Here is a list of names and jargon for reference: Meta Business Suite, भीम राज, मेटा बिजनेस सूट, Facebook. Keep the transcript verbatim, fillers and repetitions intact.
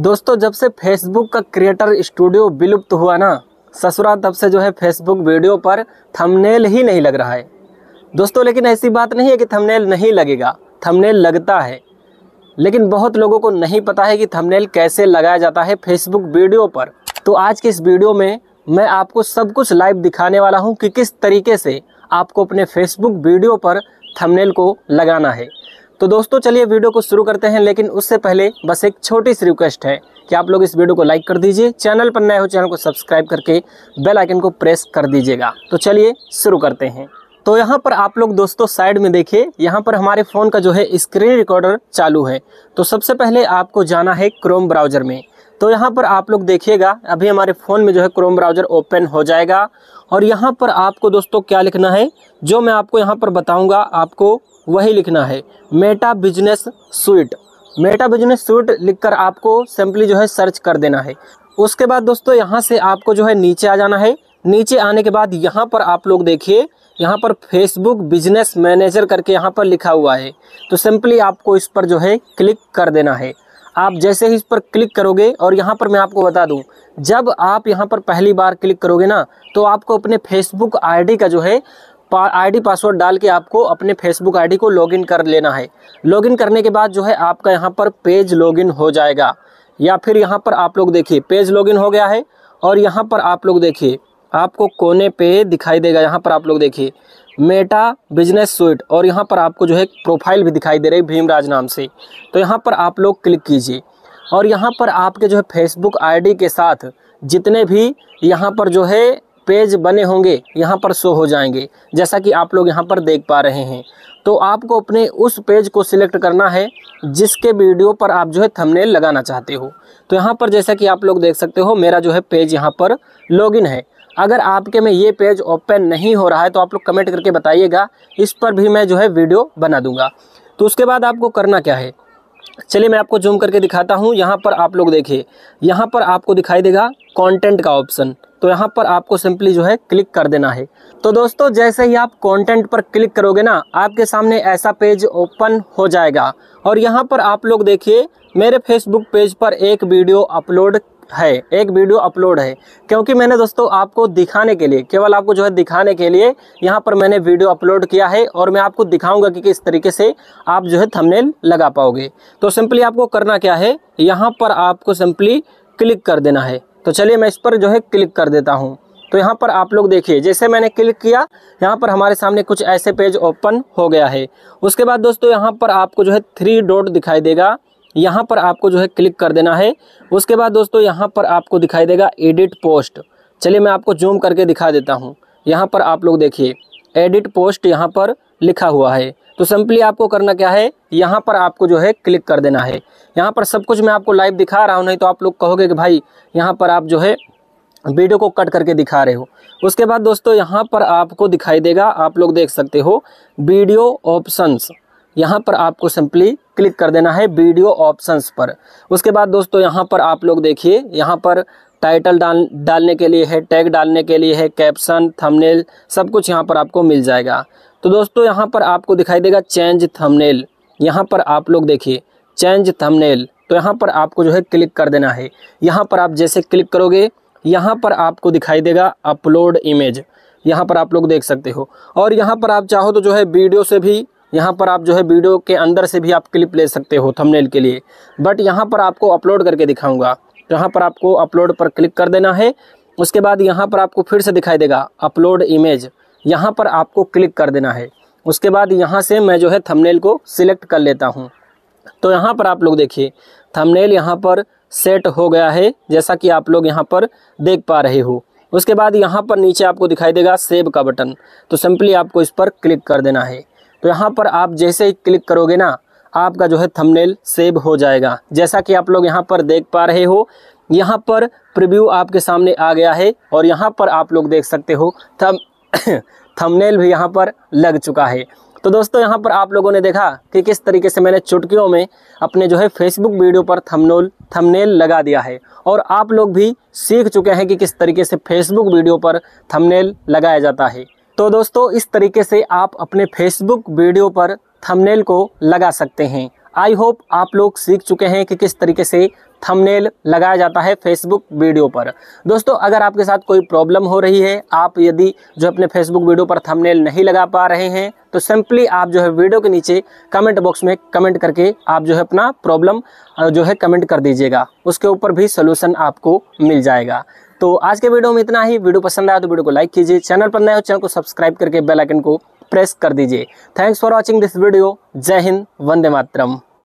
दोस्तों जब से फेसबुक का क्रिएटर स्टूडियो विलुप्त हुआ ना ससुरा, तब से जो है फेसबुक वीडियो पर थंबनेल ही नहीं लग रहा है दोस्तों। लेकिन ऐसी बात नहीं है कि थंबनेल नहीं लगेगा, थंबनेल लगता है, लेकिन बहुत लोगों को नहीं पता है कि थंबनेल कैसे लगाया जाता है फेसबुक वीडियो पर। तो आज के इस वीडियो में मैं आपको सब कुछ लाइव दिखाने वाला हूँ कि किस तरीके से आपको अपने फेसबुक वीडियो पर थंबनेल को लगाना है। तो दोस्तों चलिए वीडियो को शुरू करते हैं, लेकिन उससे पहले बस एक छोटी सी रिक्वेस्ट है कि आप लोग इस वीडियो को लाइक कर दीजिए, चैनल पर नए हो चैनल को सब्सक्राइब करके बेल आइकन को प्रेस कर दीजिएगा। तो चलिए शुरू करते हैं। तो यहाँ पर आप लोग दोस्तों साइड में देखिए, यहाँ पर हमारे फ़ोन का जो है स्क्रीन रिकॉर्डर चालू है। तो सबसे पहले आपको जाना है क्रोम ब्राउज़र में। तो यहाँ पर आप लोग देखिएगा अभी हमारे फ़ोन में जो है क्रोम ब्राउज़र ओपन हो जाएगा, और यहाँ पर आपको दोस्तों क्या लिखना है, जो मैं आपको यहाँ पर बताऊँगा आपको वही लिखना है, मेटा बिजनेस सूट। मेटा बिजनेस सूट लिखकर आपको सिंपली जो है सर्च कर देना है। उसके बाद दोस्तों यहाँ से आपको जो है नीचे आ जाना है। नीचे आने के बाद यहाँ पर आप लोग देखिए, यहाँ पर फेसबुक बिजनेस मैनेजर करके यहाँ पर लिखा हुआ है। तो सिंपली आपको इस पर जो है क्लिक कर देना है। आप जैसे ही इस पर क्लिक करोगे, और यहाँ पर मैं आपको बता दूँ, जब आप यहाँ पर पहली बार क्लिक करोगे ना तो आपको अपने फेसबुक आई डी का जो है आईडी पासवर्ड डाल के आपको अपने फेसबुक आईडी को लॉगिन कर लेना है। लॉगिन करने के बाद जो है आपका यहाँ पर पेज लॉगिन हो जाएगा, या फिर यहाँ पर आप लोग देखिए पेज लॉगिन हो गया है। और यहाँ पर आप लोग देखिए आपको कोने पे दिखाई देगा, यहाँ पर आप लोग देखिए मेटा बिजनेस सूट, और यहाँ पर आपको जो है प्रोफाइल भी दिखाई दे रही है भीम राज नाम से। तो यहाँ पर आप लोग क्लिक कीजिए, और यहाँ पर आपके जो है फेसबुक आईडी के साथ जितने भी यहाँ पर जो है पेज बने होंगे यहाँ पर शो हो जाएंगे, जैसा कि आप लोग यहाँ पर देख पा रहे हैं। तो आपको अपने उस पेज को सिलेक्ट करना है जिसके वीडियो पर आप जो है थंबनेल लगाना चाहते हो। तो यहाँ पर जैसा कि आप लोग देख सकते हो मेरा जो है पेज यहाँ पर लॉगिन है। अगर आपके में ये पेज ओपन नहीं हो रहा है तो आप लोग कमेंट करके बताइएगा, इस पर भी मैं जो है वीडियो बना दूँगा। तो उसके बाद आपको करना क्या है, चलिए मैं आपको जूम करके दिखाता हूँ। यहाँ पर आप लोग देखिए, यहाँ पर आपको दिखाई देगा कंटेंट का ऑप्शन। तो यहाँ पर आपको सिंपली जो है क्लिक कर देना है। तो दोस्तों जैसे ही आप कंटेंट पर क्लिक करोगे ना आपके सामने ऐसा पेज ओपन हो जाएगा, और यहाँ पर आप लोग देखिए मेरे फेसबुक पेज पर एक वीडियो अपलोड है, एक वीडियो अपलोड है। क्योंकि मैंने दोस्तों आपको दिखाने के लिए, केवल आपको जो है दिखाने के लिए यहाँ पर मैंने वीडियो अपलोड किया है, और मैं आपको दिखाऊंगा कि किस तरीके से आप जो है थंबनेल लगा पाओगे। तो सिंपली आपको करना क्या है, यहाँ पर आपको सिंपली क्लिक कर देना है। तो चलिए मैं इस पर जो है क्लिक कर देता हूँ। तो यहाँ पर आप लोग देखिए जैसे मैंने क्लिक किया, यहाँ पर हमारे सामने कुछ ऐसे पेज ओपन हो गया है। उसके बाद दोस्तों यहाँ पर आपको जो है थ्री डॉट दिखाई देगा, यहाँ पर आपको जो है क्लिक कर देना है। उसके बाद दोस्तों यहाँ पर आपको दिखाई देगा एडिट पोस्ट। चलिए मैं आपको जूम करके दिखा देता हूँ। यहाँ पर आप लोग देखिए एडिट पोस्ट यहाँ पर लिखा हुआ है। तो सिंपली आपको करना क्या है, यहाँ पर आपको जो है क्लिक कर देना है। यहाँ पर सब कुछ मैं आपको लाइव दिखा रहा हूँ, नहीं तो आप लोग कहोगे कि भाई यहाँ पर आप जो है वीडियो को कट करके दिखा रहे हो। उसके बाद दोस्तों यहाँ पर आपको दिखाई देगा, आप लोग देख सकते हो वीडियो ऑप्शंस, यहाँ पर आपको सिंपली क्लिक कर देना है वीडियो ऑप्शंस पर। उसके बाद दोस्तों यहाँ पर आप लोग देखिए, यहाँ पर टाइटल डाल डालने के लिए है, टैग डालने के लिए है, कैप्शन, थंबनेल, सब कुछ यहाँ पर आपको मिल जाएगा। तो दोस्तों यहाँ पर आपको दिखाई देगा चेंज थंबनेल, यहाँ पर आप लोग देखिए चेंज थंबनेल। तो यहाँ पर आपको जो है क्लिक कर देना है। यहाँ पर आप जैसे क्लिक करोगे यहाँ पर आपको दिखाई देगा अपलोड इमेज, यहाँ पर आप लोग देख सकते हो। और यहाँ पर आप चाहो तो जो है वीडियो से भी, यहाँ पर आप जो है वीडियो के अंदर से भी आप क्लिप ले सकते हो थंबनेल के लिए, बट यहाँ पर आपको अपलोड करके दिखाऊँगा। तो यहाँ पर आपको अपलोड पर क्लिक कर देना है। उसके बाद यहाँ पर आपको फिर से दिखाई देगा अपलोड इमेज, यहाँ पर आपको क्लिक कर देना है। उसके बाद यहाँ से मैं जो है थंबनेल को सिलेक्ट कर लेता हूँ। तो यहाँ पर आप लोग देखिए थंबनेल यहाँ पर सेट हो गया है, जैसा कि आप लोग यहाँ पर देख पा रहे हो। उसके बाद यहाँ पर नीचे आपको दिखाई देगा सेव का बटन। तो सिंपली आपको इस पर क्लिक कर देना है। तो यहाँ पर आप जैसे ही क्लिक करोगे ना आपका जो है थंबनेल सेव हो जाएगा, जैसा कि आप लोग यहाँ पर देख पा रहे हो। यहाँ पर प्रीव्यू आपके सामने आ गया है, और यहाँ पर आप लोग देख सकते हो थम थंबनेल भी यहाँ पर लग चुका है। तो दोस्तों यहाँ पर आप लोगों ने देखा कि किस तरीके से मैंने चुटकियों में अपने जो है फेसबुक वीडियो पर थंबनेल थंबनेल लगा दिया है, और आप लोग भी सीख चुके हैं कि किस तरीके से फेसबुक वीडियो पर थंबनेल लगाया जाता है। तो दोस्तों इस तरीके से आप अपने फेसबुक वीडियो पर थंबनेल को लगा सकते हैं। आई होप आप लोग सीख चुके हैं कि किस तरीके से थंबनेल लगाया जाता है फेसबुक वीडियो पर। दोस्तों अगर आपके साथ कोई प्रॉब्लम हो रही है, आप यदि जो अपने फेसबुक वीडियो पर थंबनेल नहीं लगा पा रहे हैं, तो सिंपली आप जो है वीडियो के नीचे कमेंट बॉक्स में कमेंट करके आप जो है अपना प्रॉब्लम जो है कमेंट कर दीजिएगा, उसके ऊपर भी सलूशन आपको मिल जाएगा। तो आज के वीडियो में इतना ही। वीडियो पसंद आया तो वीडियो को लाइक कीजिए, चैनल पर नए हो चैनल को सब्सक्राइब करके बेल आइकन को प्रेस कर दीजिए। Thanks for watching this video. जय हिंद, वंदे मातरम।